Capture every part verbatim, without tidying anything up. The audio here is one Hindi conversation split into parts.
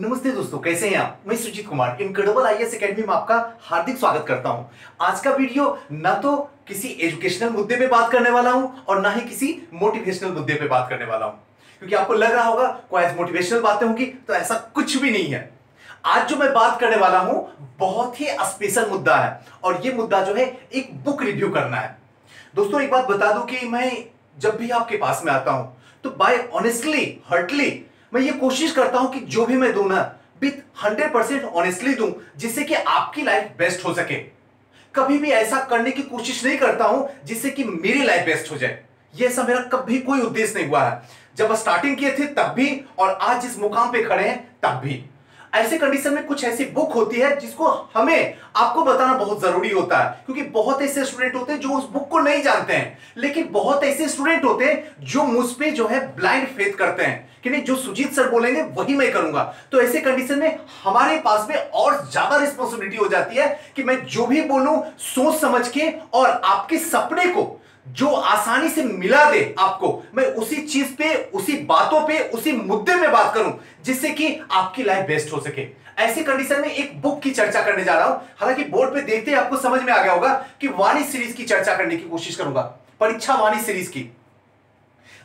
नमस्ते दोस्तों, कैसे हैं आप। मैं Sujeet Kumar, incredible IAS academy में आपका हार्दिक स्वागत करता हूं। आज का वीडियो ना तो किसी एजुकेशनल मुद्दे पे बात करने वाला हूं और ना ही किसी मोटिवेशनल मुद्दे पे बात करने वाला हूं, क्योंकि आपको लग रहा होगा कोई मोटिवेशनल बातें होंगी, तो ऐसा कुछ भी नहीं है। आज जो मैं बात करने वाला हूं बहुत ही स्पेशल मुद्दा है, और ये मुद्दा जो है एक बुक रिव्यू करना है। दोस्तों एक बात बता दूं कि मैं जब भी आपके पास में आता हूं तो बाय ऑनेस्टली हर्टली मैं ये कोशिश करता हूं कि जो भी मैं दूं ना विद हंड्रेड परसेंट ऑनेस्टली दूं, जिससे कि आपकी लाइफ बेस्ट हो सके। कभी भी ऐसा करने की कोशिश नहीं करता हूं जिससे कि मेरी लाइफ बेस्ट हो जाए, ये ऐसा मेरा कभी कोई उद्देश्य नहीं हुआ है। जब स्टार्टिंग किए थे तब भी और आज जिस मुकाम पे खड़े हैं तब भी। ऐसे कंडीशन में कुछ ऐसी बुक होती है जिसको हमें आपको बताना बहुत जरूरी होता है, क्योंकि बहुत ऐसे स्टूडेंट होते हैं जो उस बुक को नहीं जानते हैं, लेकिन बहुत ऐसे स्टूडेंट होते हैं जो मुझ पे जो है ब्लाइंड फेथ करते हैं कि नहीं, जो सुजीत सर बोलेंगे वही मैं करूंगा। तो ऐसे कंडीशन में हमारे पास में और ज्यादा रिस्पॉन्सिबिलिटी हो जाती है कि मैं जो भी बोलूं सोच समझ के और आपके सपने को जो आसानी से मिला दे आपको, मैं उसी चीज पे, उसी बातों पे, उसी मुद्दे पे बात करूं जिससे कि आपकी लाइफ बेस्ट हो सके। ऐसे कंडीशन में एक बुक की चर्चा करने जा रहा हूं। हालांकि बोर्ड पे देखते ही आपको समझ में आ गया होगा कि वाणी सीरीज की चर्चा करने की कोशिश करूंगा, परीक्षा वाणी सीरीज की।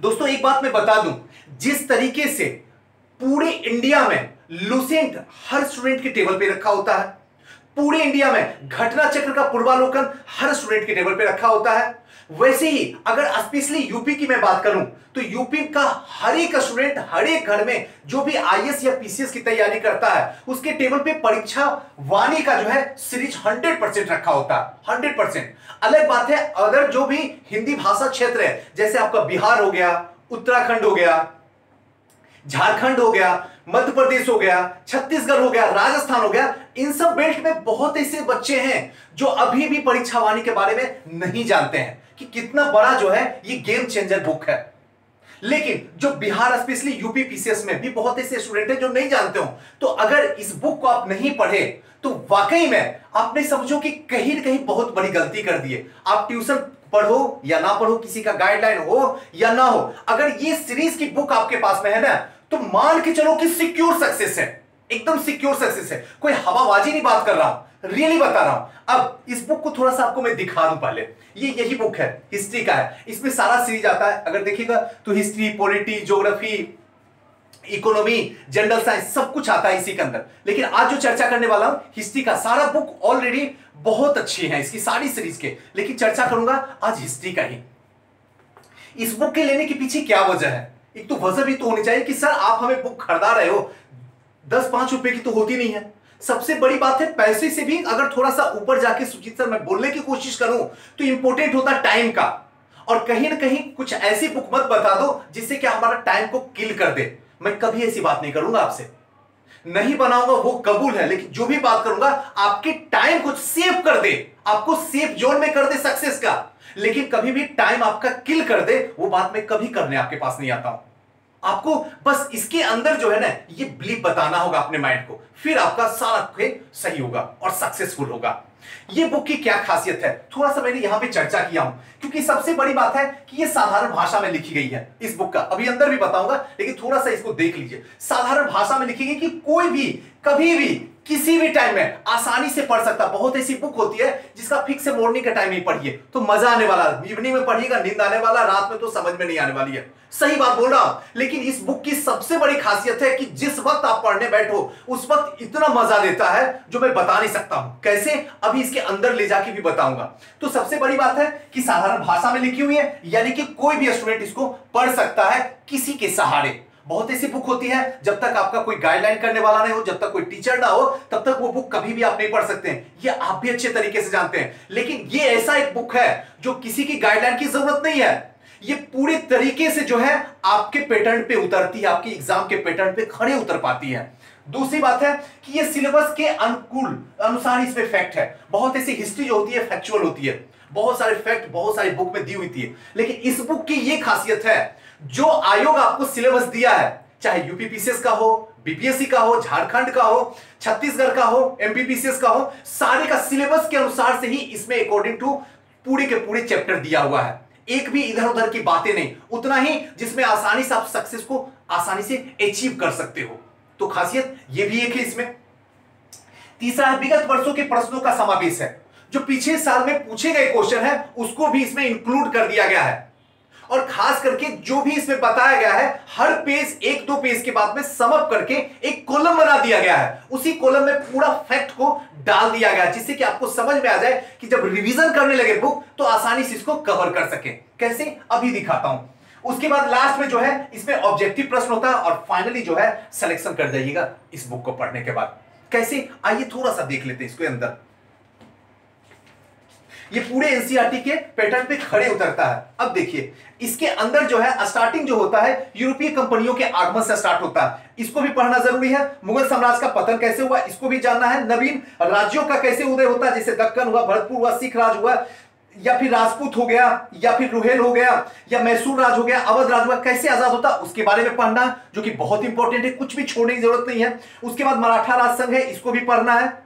दोस्तों एक बात मैं बता दूं, जिस तरीके से पूरे इंडिया में लूसेंट हर स्टूडेंट के टेबल पे रखा होता है, पूरे इंडिया में घटना चक्र का पूर्वालोकन हर स्टूडेंट के टेबल पे रखा होता है, वैसे ही अगर स्पेशली यूपी की मैं बात करूं तो यूपी का हर एक स्टूडेंट, हर एक घर में जो भी आईएएस या पीसीएस की तैयारी करता है उसके टेबल पे परीक्षा वाणी का जो है सीरीज हंड्रेड परसेंट रखा होता है। Hundred percent. अलग बात है अगर जो भी हिंदी भाषा क्षेत्र है, जैसे आपका बिहार हो गया, उत्तराखंड हो गया, झारखंड हो गया, मध्य प्रदेश हो गया, छत्तीसगढ़ हो गया, राजस्थान हो गया, इन सब बेल्ट में बहुत ऐसे बच्चे हैं जो अभी भी परीक्षा वाणी के बारे में नहीं जानते हैं कि कितना बड़ा जो है ये गेम चेंजर बुक है। लेकिन जो बिहार स्पेशली यूपी पीसीएस में भी बहुत ऐसे स्टूडेंट हैं जो नहीं जानते हो, तो अगर इस बुक को आप नहीं पढ़े तो वाकई में आपने समझो कि कहीं ना कहीं बहुत बड़ी गलती कर दी है। आप ट्यूशन पढ़ो या ना पढ़ो, किसी का गाइडलाइन हो या ना हो, अगर ये सीरीज की बुक आपके पास में है ना तो मान के चलो कि सिक्योर सक्सेस है, एकदम सिक्योर सक्सेस है। कोई हवाबाजी नहीं बात कर रहा हूं, रियली बता रहा हूं। अब इस बुक को थोड़ा सा आपको मैं दिखा दूं। पहले ये यही बुक है, हिस्ट्री का है, इसमें सारा सीरीज आता है। अगर देखिएगा तो history, polity, geography, economy, general science सब कुछ आता है इसी के अंदर। लेकिन आज जो चर्चा करने वाला हूं हिस्ट्री का, सारा बुक ऑलरेडी बहुत अच्छी है इसकी, सारी सीरीज के, लेकिन चर्चा करूंगा आज हिस्ट्री का ही। इस बुक के लेने के पीछे क्या वजह है? एक तो वजह भी तो होनी चाहिए कि सर आप हमें बुक खरीदा रहे हो, दस पांच रुपए की तो होती नहीं है। सबसे बड़ी बात है पैसे से भी अगर थोड़ा सा ऊपर जाके सुजीत सर मैं बोलने की कोशिश करूं तो इंपॉर्टेंट होता टाइम का। और कहीं ना कहीं कुछ ऐसी बुक मत बता दो जिससे कि हमारा टाइम को किल कर दे। मैं कभी ऐसी बात नहीं करूंगा, आपसे नहीं बनाऊंगा, वो कबूल है, लेकिन जो भी बात करूंगा आपके टाइम को सेव कर दे, आपको सेफ जोन में कर दे सक्सेस का। लेकिन कभी भी टाइम आपका किल कर दे वो बात मैं कभी करने आपके पास नहीं आता हूं। आपको बस इसके अंदर जो है ना ये ब्लीप बताना होगा अपने माइंड को, फिर आपका सारा खेल सही होगा और सक्सेसफुल होगा। ये बुक की क्या खासियत है थोड़ा सा मैंने यहां पे चर्चा किया हूं, क्योंकि सबसे बड़ी बात है कि ये साधारण भाषा में लिखी गई है। इस बुक का अभी अंदर भी बताऊंगा, लेकिन थोड़ा सा इसको देख लीजिए। साधारण भाषा में लिखी गई कि कोई भी कभी भी किसी भी टाइम में आसानी से पढ़ सकता। बहुत ऐसी बुक होती है जिसका फिक्स मॉर्निंग का टाइम ही पढ़िए तो मजा आने वाला, इवनिंग में पढ़िएगा नींद आने वाला, रात में तो समझ में नहीं आने वाली है। सही बात बोल रहा हूं। लेकिन इस बुक की सबसे बड़ी खासियत है कि जिस वक्त आप पढ़ने बैठो उस वक्त इतना मजा देता है जो मैं बता नहीं सकता हूं। कैसे अभी इसके अंदर ले जाके भी बताऊंगा। तो सबसे बड़ी बात है कि साधारण भाषा में लिखी हुई है, यानी कि कोई भी स्टूडेंट इसको पढ़ सकता है किसी के सहारे। बहुत ऐसी बुक होती है जब तक आपका कोई गाइडलाइन करने वाला नहीं हो, जब तक कोई टीचर ना हो, तब तक वो बुक कभी भी आप नहीं पढ़ सकते हैं, ये आप भी अच्छे तरीके से जानते हैं। लेकिन ये ऐसा एक बुक है जो किसी की गाइडलाइन की जरूरत नहीं है, ये पूरे तरीके से जो है आपके पैटर्न पे उतरती है, आपके एग्जाम के पैटर्न पे खड़े उतर पाती है। दूसरी बात है कि ये सिलेबस के अनुकूल अनुसार इसमें फैक्ट है। बहुत ऐसी हिस्ट्री जो होती है फैक्चुअल होती है, बहुत सारे फैक्ट बहुत सारी बुक में दी हुई थी। लेकिन इस बुक की ये खासियत है जो आयोग आपको सिलेबस दिया है, चाहे यूपी पीसीएस का हो, बीपीएससी का हो, झारखंड का हो, छत्तीसगढ़ का हो, एमपीपीसीएस का हो, सारे का सिलेबस के अनुसार से ही इसमें अकॉर्डिंग टू पूरे के पूरे चैप्टर दिया हुआ है। एक भी इधर उधर की बातें नहीं, उतना ही जिसमें आसानी से आप सक्सेस को आसानी से अचीव कर सकते हो। तो खासियत यह भी एक है इसमें। तीसरा है विगत वर्षों के प्रश्नों का समावेश है, जो पिछले साल में पूछे गए क्वेश्चन है उसको भी इसमें इंक्लूड कर दिया गया है, और खास करके जो भी इसमें बताया गया है हर पेज एक दो पेज के बाद में समअप करके एक कॉलम बना दिया गया है, उसी कॉलम में पूरा फैक्ट को डाल दिया गया है, जिससे कि आपको समझ में आ जाए कि जब रिवीजन करने लगे बुक तो आसानी से इसको कवर कर सके। कैसे, अभी दिखाता हूं। उसके बाद लास्ट में जो है इसमें ऑब्जेक्टिव प्रश्न होता है, और फाइनली जो है सिलेक्शन कर जाइएगा इस बुक को पढ़ने के बाद। कैसे, आइए थोड़ा सा देख लेते हैं इसके अंदर। ये पूरे एनसीईआरटी के पैटर्न पे खड़े उतरता है। अब देखिए इसके अंदर जो है स्टार्टिंग जो होता है यूरोपीय कंपनियों के आगमन से स्टार्ट होता है, इसको भी पढ़ना जरूरी है। मुगल साम्राज्य का पतन कैसे हुआ इसको भी जानना है। नवीन राज्यों का कैसे उदय होता है, जैसे दक्कन हुआ, भरतपुर हुआ, सिख राज हुआ, या फिर राजपूत हो गया, या फिर रुहेल हो गया, या मैसूर राज हो गया, अवध राज हुआ, कैसे आजाद होता उसके बारे में पढ़ना, जो कि बहुत इंपॉर्टेंट है, कुछ भी छोड़ने की जरूरत नहीं है। उसके बाद मराठा राज संघ है, इसको भी पढ़ना है।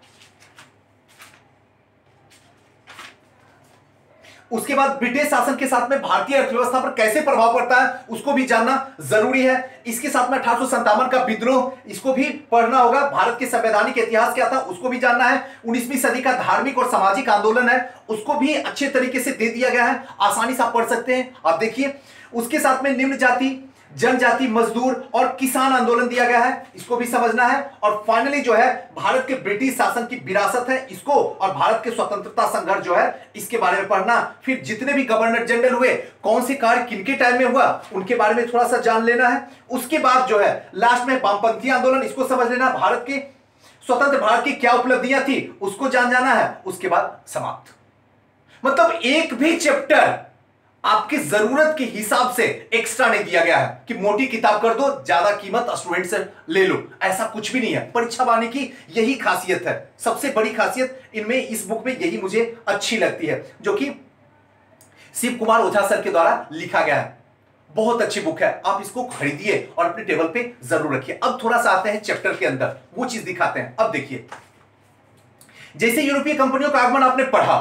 उसके बाद ब्रिटिश शासन के साथ में भारतीय अर्थव्यवस्था पर कैसे प्रभाव पड़ता है उसको भी जानना जरूरी है। इसके साथ में अठारह सौ सत्तावन का विद्रोह, इसको भी पढ़ना होगा। भारत के संवैधानिक इतिहास क्या था उसको भी जानना है। उन्नीसवीं सदी का धार्मिक और सामाजिक आंदोलन है, उसको भी अच्छे तरीके से दे दिया गया है, आसानी से आप पढ़ सकते हैं। आप देखिए उसके साथ में निम्न जाति, जनजाति, मजदूर और किसान आंदोलन दिया गया है, इसको भी समझना है। और फाइनली जो है भारत के ब्रिटिश शासन की विरासत है, इसको और भारत के स्वतंत्रता संघर्ष जो है इसके बारे में पढ़ना। फिर जितने भी गवर्नर जनरल हुए, कौन से कार्य किनके टाइम में हुआ, उनके बारे में थोड़ा सा जान लेना है। उसके बाद जो है लास्ट में वामपंथी आंदोलन, इसको समझ लेना, भारत के स्वतंत्र भारत की क्या उपलब्धियां थी उसको जान जाना है। उसके बाद समाप्त। मतलब एक भी चैप्टर आपकी जरूरत के हिसाब से एक्स्ट्रा नहीं दिया गया है कि मोटी किताब कर दो, ज्यादा कीमत स्टूडेंट से ले लो, ऐसा कुछ भी नहीं है। परीक्षा वाणी की यही खासियत है, सबसे बड़ी खासियत इनमें, इस बुक में यही मुझे अच्छी लगती है, जो कि शिव कुमार ओझा सर के द्वारा लिखा गया है। बहुत अच्छी बुक है, आप इसको खरीदिए और अपने टेबल पर जरूर रखिए। अब थोड़ा सा आते हैं चैप्टर के अंदर, वो चीज दिखाते हैं। अब देखिए जैसे यूरोपीय कंपनियों का आगमन आपने पढ़ा,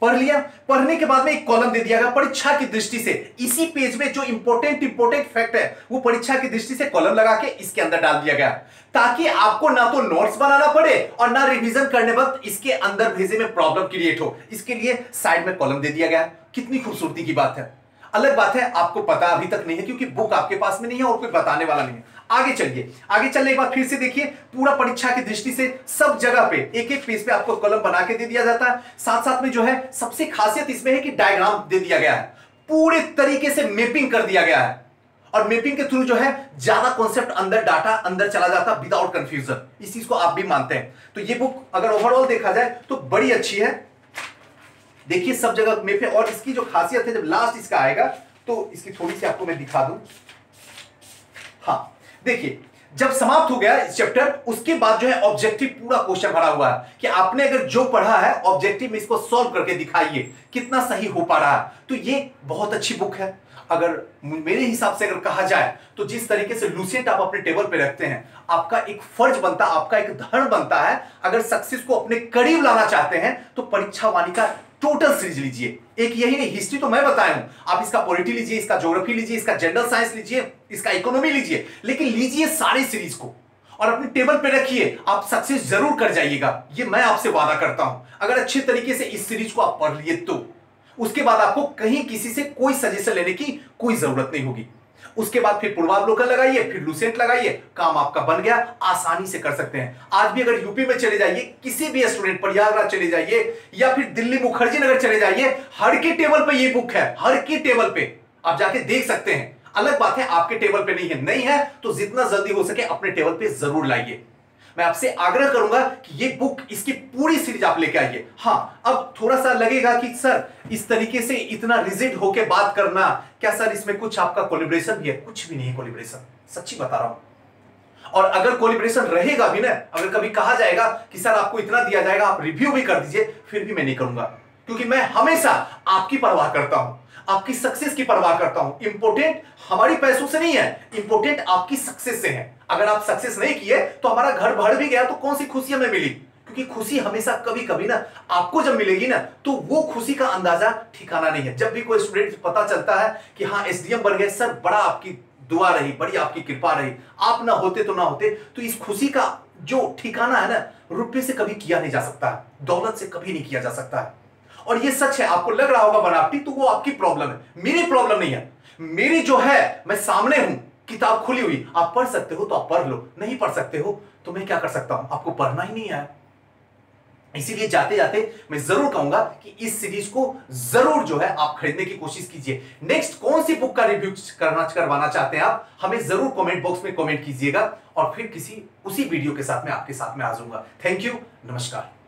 पढ़ लिया, पढ़ने के बाद में एक कॉलम दे दिया गया परीक्षा की दृष्टि से। इसी पेज में जो इंपॉर्टेंट इंपॉर्टेंट फैक्ट है वो परीक्षा की दृष्टि से कॉलम लगा के इसके अंदर डाल दिया गया, ताकि आपको ना तो नोट्स बनाना पड़े और ना रिवीजन करने वक्त इसके अंदर भेजे में प्रॉब्लम क्रिएट हो, इसके लिए साइड में कॉलम दे दिया गया। कितनी खूबसूरती की बात है। अलग बात है आपको पता अभी तक नहीं है क्योंकि बुक आपके पास में नहीं है और कोई बताने वाला नहीं है। आगे चलिए, आगे चलने के बाद फिर से देखिए पूरा परीक्षा की दृष्टि से सब जगह पे एक एक पेज पे आपको कॉलम बना के दे दिया जाता है। साथ साथ में जो है सबसे खासियत इसमें है कि डायग्राम दे दिया गया है, पूरे तरीके से मैपिंग कर दिया गया है, और मैपिंग के थ्रू जो है ज्यादा कॉन्सेप्ट अंदर, डाटा अंदर चला जाता विदाउट कंफ्यूजन। इस चीज को आप भी मानते हैं। तो ये बुक अगर ओवरऑल देखा जाए तो बड़ी अच्छी है। देखिए सब जगह मैप है, और इसकी जो खासियत है जब लास्ट इसका आएगा तो इसकी थोड़ी सी आपको मैं दिखा दूं। हाँ देखिए जब समाप्त हो गया इस चैप्टर, उसके बाद जो है ऑब्जेक्टिव पूरा क्वेश्चन भरा हुआ है कि आपने अगर जो पढ़ा है ऑब्जेक्टिव में इसको सॉल्व करके दिखाइए कितना सही हो पा रहा है। तो ये बहुत अच्छी बुक है। अगर मेरे हिसाब से अगर कहा जाए तो जिस तरीके से लूसेंट आप अपने टेबल पे रखते हैं, आपका एक फर्ज बनता, आपका एक धर्म बनता है, अगर सक्सेस को अपने करीब लाना चाहते हैं तो परीक्षा वाणी का टोटल सीरीज लीजिए। एक यही नहीं, हिस्ट्री तो मैं बताया हूं, आप इसका पॉलिटी लीजिए, इसका ज्योग्राफी लीजिए, इसका जनरल साइंस लीजिए, इसका इकोनॉमी लीजिए, लेकिन लीजिए सारे सीरीज को और अपने टेबल पे रखिए, आप सक्सेस जरूर कर जाइएगा, ये मैं आपसे वादा करता हूं, अगर अच्छे तरीके से इस सीरीज को आप पढ़ लिए तो। उसके बाद आपको कहीं किसी से कोई सजेशन लेने की कोई जरूरत नहीं होगी। उसके बाद फिर पूर्वावलोकन लगाइए, फिर लूसेंट लगाइए, काम आपका बन गया, आसानी से कर सकते हैं। आज भी अगर यूपी में चले जाइए, किसी भी स्टूडेंट प्रयागराज चले जाइए, या फिर दिल्ली मुखर्जी नगर चले जाइए, हर के टेबल पे ये बुक है, हर के टेबल पे आप जाके देख सकते हैं। अलग बात है आपके टेबल पे नहीं है, नहीं है तो जितना जल्दी हो सके अपने टेबल पे जरूर लाइए। मैं आपसे आग्रह करूंगा कि ये बुक, इसकी पूरी सीरीज आप लेके आइए। हाँ अब थोड़ा सा लगेगा कि सर इस तरीके से इतना रिजिड होके बात करना, क्या सर इसमें कुछ आपका कोलैबोरेशन भी है? कुछ भी नहीं है कोलैबोरेशन, सच्ची बता रहा हूं। और अगर कोलैबोरेशन रहेगा भी ना, अगर कभी कहा जाएगा कि सर आपको इतना दिया जाएगा आप रिव्यू भी कर दीजिए, फिर भी मैं नहीं करूंगा, क्योंकि मैं हमेशा आपकी परवाह करता हूं, आपकी सक्सेस की परवाह करता हूं। इंपोर्टेंट हमारी पैसों से नहीं है, इंपोर्टेंट आपकी सक्सेस से है। अगर आप सक्सेस नहीं किए तो हमारा घर भर भी गया तो कौन सी खुशी हमें मिली, क्योंकि खुशी हमेशा कभी कभी ना आपको जब मिलेगी ना तो वो खुशी का अंदाजा ठिकाना नहीं है। जब भी कोई स्टूडेंट पता चलता है कि हाँ एसडीएम बन गए सर, बड़ा आपकी दुआ रही, बड़ी आपकी कृपा रही, आप ना होते तो ना होते, तो इस खुशी का जो ठिकाना है ना, रुपये से कभी किया नहीं जा सकता है, दौलत से कभी नहीं किया जा सकता है। और ये सच है, आपको लग रहा होगा बनावटी, तो वो आपकी प्रॉब्लम है, मेरी प्रॉब्लम नहीं है। मेरी जो है, मैं सामने हूं, किताब खुली हुई, आप पढ़ सकते हो तो आप पढ़ लो, नहीं पढ़ सकते हो तो मैं क्या कर सकता हूं, आपको पढ़ना ही नहीं आया। इसीलिए जाते जाते मैं जरूर कहूंगा कि इस सीरीज को जरूर जो है आप खरीदने की कोशिश कीजिए। नेक्स्ट कौन सी बुक का रिव्यू करना करवाना चाहते हैं आप, हमें जरूर कमेंट बॉक्स में कमेंट कीजिएगा, और फिर किसी उसी वीडियो के साथ में आपके साथ में आ जाऊंगा। थैंक यू, नमस्कार।